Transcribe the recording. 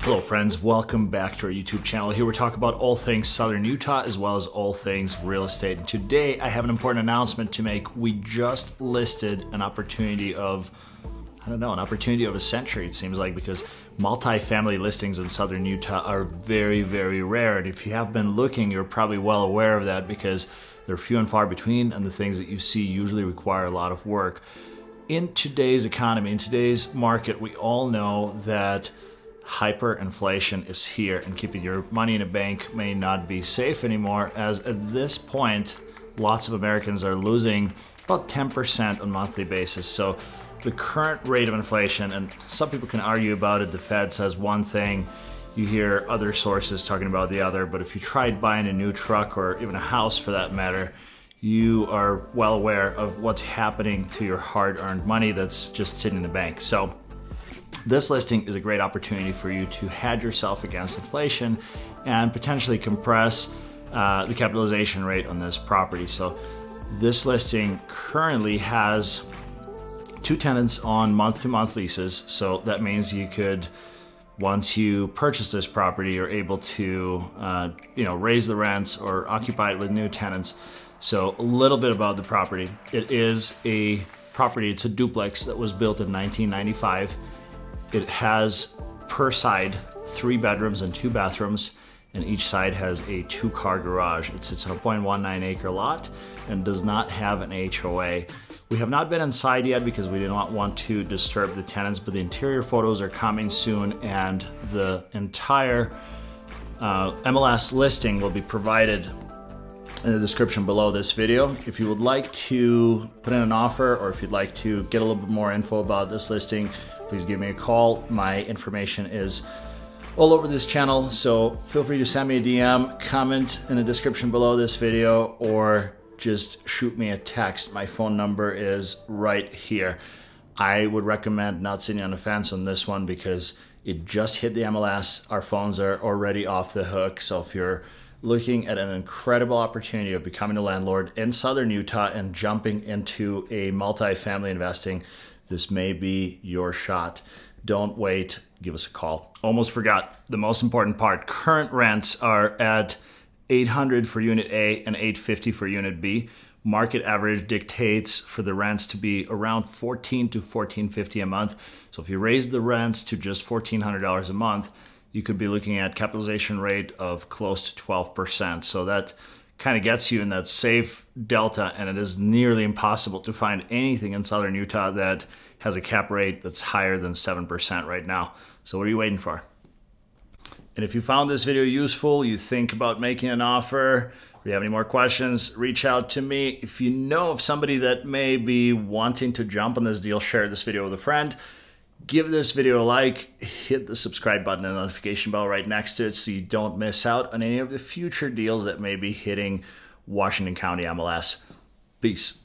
Hello friends, welcome back to our YouTube channel. Here we talk about all things Southern Utah as well as all things real estate. And today I have an important announcement to make. We just listed an opportunity of, an opportunity of a century, it seems like, because multifamily listings in Southern Utah are very, very rare. And if you have been looking, you're probably well aware of that because they're few and far between, and the things that you see usually require a lot of work. In today's economy, in today's market, we all know that hyperinflation is here, and keeping your money in a bank may not be safe anymore, as at this point lots of Americans are losing about 10% on a monthly basis. So the current rate of inflation, and some people can argue about it, the Fed says one thing, you hear other sources talking about the other, but if you tried buying a new truck or even a house for that matter, you are well aware of what's happening to your hard-earned money that's just sitting in the bank. So this listing is a great opportunity for you to hedge yourself against inflation and potentially compress the capitalization rate on this property. So this listing currently has two tenants on month-to-month leases. So that means you could, once you purchase this property, you're able to raise the rents or occupy it with new tenants. So a little bit about the property. It is a property, it's a duplex that was built in 1995. It has, per side, 3 bedrooms and 2 bathrooms, and each side has a 2-car garage. It sits on a 0.19 acre lot and does not have an HOA. We have not been inside yet because we do not want to disturb the tenants, but the interior photos are coming soon, and the entire MLS listing will be provided in the description below this video. If you would like to put in an offer, or if you'd like to get a little bit more info about this listing, please give me a call. My information is all over this channel, so feel free to send me a DM, comment in the description below this video, or just shoot me a text. My phone number is right here. I would recommend not sitting on the fence on this one because it just hit the MLS. Our phones are already off the hook, so if you're looking at an incredible opportunity of becoming a landlord in Southern Utah and jumping into a multifamily investing, this may be your shot. Don't wait, give us a call. Almost forgot the most important part. Current rents are at $800 for unit A and $850 for unit B. Market average dictates for the rents to be around $14 to $14.50 a month. So if you raise the rents to just $1,400 a month, you could be looking at capitalization rate of close to 12%. So that kind of gets you in that safe delta, and it is nearly impossible to find anything in Southern Utah that has a cap rate that's higher than 7% right now. So what are you waiting for? And if you found this video useful, you think about making an offer, or you have any more questions, reach out to me. If you know of somebody that may be wanting to jump on this deal, share this video with a friend. Give this video a like, hit the subscribe button and notification bell right next to it so you don't miss out on any of the future deals that may be hitting Washington County MLS. Peace.